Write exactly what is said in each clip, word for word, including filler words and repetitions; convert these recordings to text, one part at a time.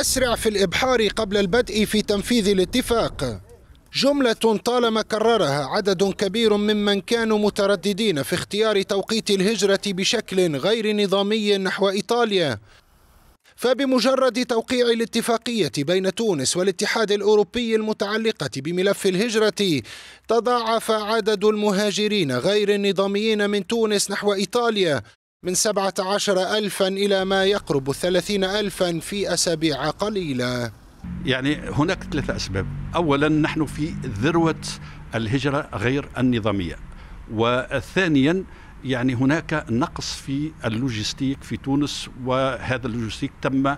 أسرع في الإبحار قبل البدء في تنفيذ الاتفاق، جملة طالما كررها عدد كبير ممن كانوا مترددين في اختيار توقيت الهجرة بشكل غير نظامي نحو إيطاليا. فبمجرد توقيع الاتفاقية بين تونس والاتحاد الأوروبي المتعلقة بملف الهجرة، تضاعف عدد المهاجرين غير النظاميين من تونس نحو إيطاليا من سبعة عشر ألفاً إلى ما يقرب ثلاثين ألفاً في أسابيع قليلة. يعني هناك ثلاثة أسباب. أولاً، نحن في ذروة الهجرة غير النظامية، وثانياً يعني هناك نقص في اللوجستيك في تونس، وهذا اللوجستيك تم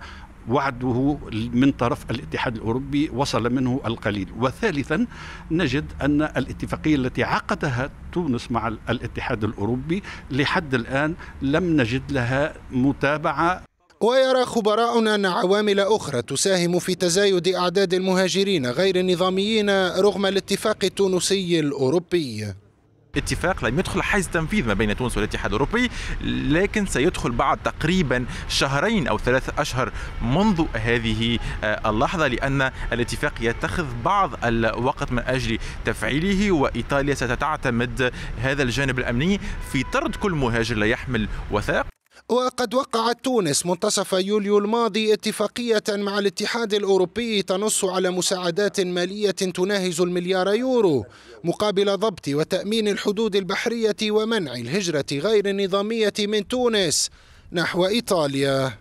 وعده من طرف الاتحاد الأوروبي وصل منه القليل، وثالثا نجد أن الاتفاقية التي عقدها تونس مع الاتحاد الأوروبي لحد الآن لم نجد لها متابعة. ويرى خبراؤنا أن عوامل أخرى تساهم في تزايد أعداد المهاجرين غير النظاميين رغم الاتفاق التونسي الأوروبي. اتفاق لم يدخل حيز تنفيذ ما بين تونس والاتحاد الأوروبي، لكن سيدخل بعد تقريبا شهرين أو ثلاثة أشهر منذ هذه اللحظة، لأن الاتفاق يتخذ بعض الوقت من أجل تفعيله، وإيطاليا ستتعتمد هذا الجانب الأمني في طرد كل مهاجر لا يحمل وثائق. وقد وقعت تونس منتصف يوليو الماضي اتفاقية مع الاتحاد الأوروبي تنص على مساعدات مالية تناهز المليار يورو مقابل ضبط وتأمين الحدود البحرية ومنع الهجرة غير النظامية من تونس نحو إيطاليا.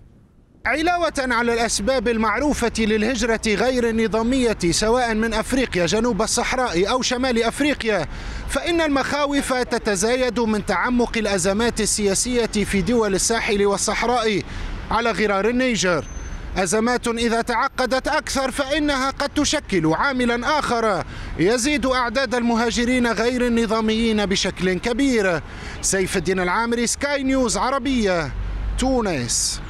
علاوة على الأسباب المعروفة للهجرة غير النظامية سواء من أفريقيا جنوب الصحراء أو شمال أفريقيا، فإن المخاوف تتزايد من تعمق الأزمات السياسية في دول الساحل والصحراء على غرار النيجر، أزمات إذا تعقدت أكثر فإنها قد تشكل عاملا آخر يزيد أعداد المهاجرين غير النظاميين بشكل كبير. سيف الدين العامري، سكاي نيوز عربية، تونس.